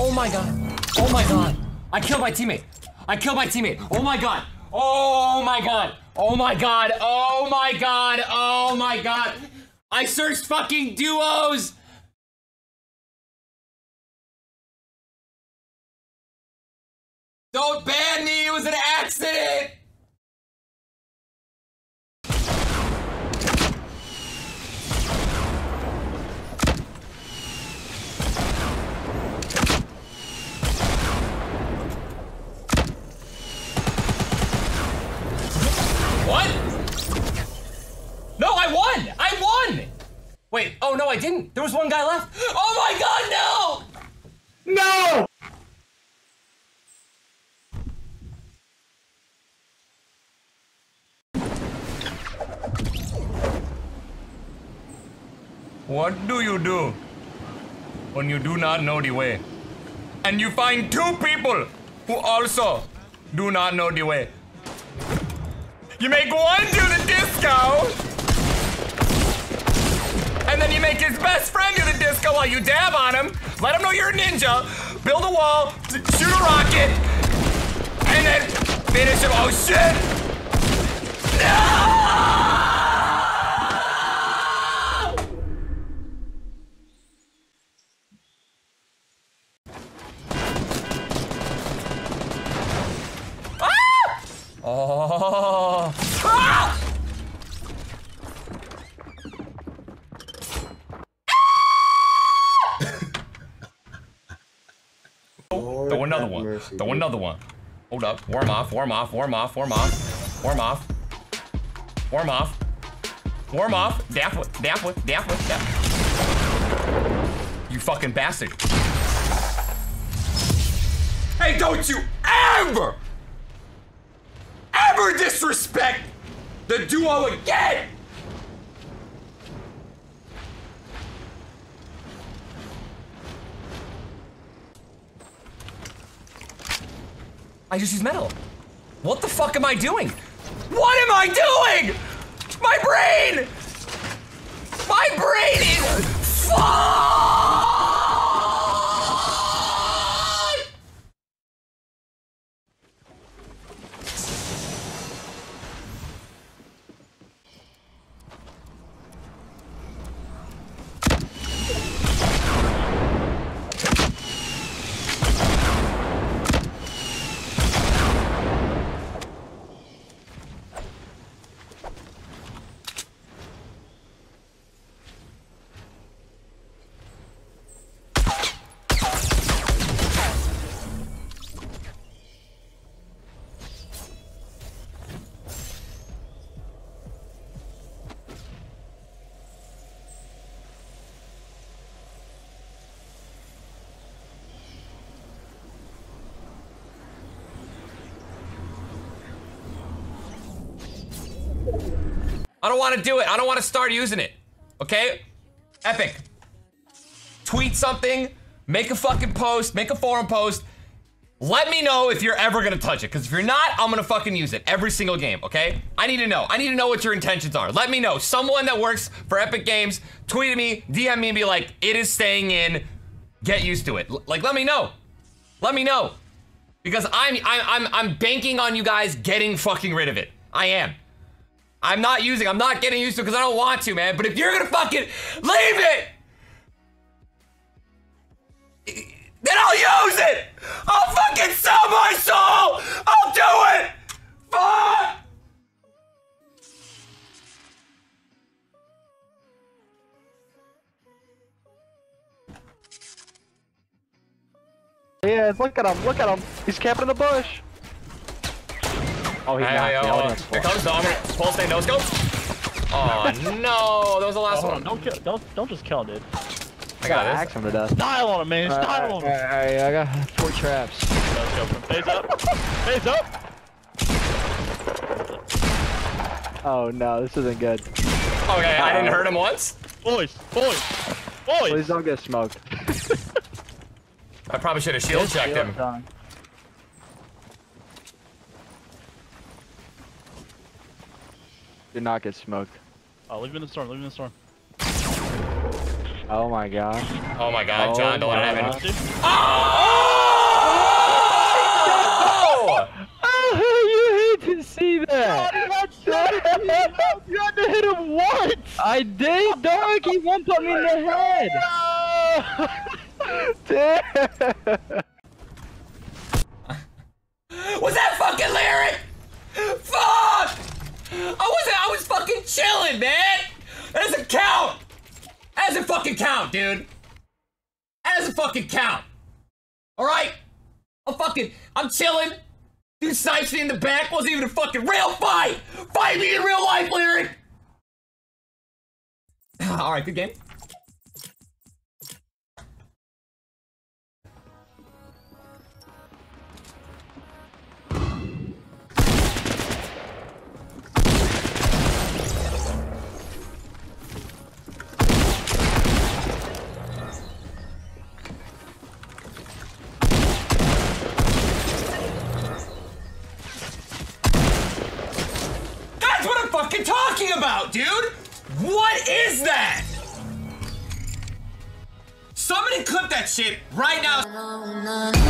Oh my god. Oh my god. I killed my teammate. I killed my teammate. Oh my god. Oh my god. Oh my god. Oh my god. Oh my god. I searched fucking duos. Don't ban me. It was an accident. What? No, I won! I won! Wait, oh no, I didn't. There was one guy left. Oh my god, no! No! What do you do when you do not know the way? And you find two people who also do not know the way. You make one do the disco, and then you make his best friend do the disco while you dab on him, let him know you're a ninja, build a wall, shoot a rocket, and then finish him. Oh shit! No! Ah! Oh. Throw another one. Mercy, throw another one. Hold up. Warm off. Warm off. Warm off. Warm off. Warm off. Warm off. Warm off. Dap with. Dap with. Dap with. Dap. You fucking bastard. Hey, don't you ever, ever disrespect the duo again! I just used metal. What the fuck am I doing? What am I doing? My brain is I don't want to do it. I don't want to start using it. Okay? Epic. Tweet something. Make a fucking post. Make a forum post. Let me know if you're ever going to touch it. Because if you're not, I'm going to fucking use it every single game. Okay? I need to know. I need to know what your intentions are. Let me know. Someone that works for Epic Games, tweet at me, DM me, and be like, it is staying in. Get used to it. Like, let me know. Let me know. Because I'm banking on you guys getting fucking rid of it. I am. I'm not getting used to it because I don't want to, man. But if you're gonna fucking leave it, then I'll use it. I'll fucking sell my soul. I'll do it. Fuck. Yeah, look at him. Look at him. He's camping in the bush. Oh, he here comes the armor. Pulse thing, no scope. Oh no, that was the last one. Don't just kill, dude. I got this. Axe him to death. Style on him, man. Style on him. Alright, I got 4 traps. Face up. Face up. Oh no, this isn't good. Okay, I didn't hurt him once. Boys, boys, boys. Please don't get smoked. I probably should have shield checked him. Did not get smoked. Leave him in the storm, leave him in the storm. Oh my god. Oh my god, John, don't let it happen. Oh! Oh! You hate to see that. You had to hit him once. I did, dog. He one put me in the head. Was that fucking lyric? Fuck! I was fucking chilling, man. That doesn't count. That doesn't fucking count, dude. That doesn't fucking count. All right. I'm chilling. Dude snipes me in the back. Wasn't even a fucking real fight. Fight me in real life, lyric. All right, good game. About, dude, what is that? Somebody clip that shit right now.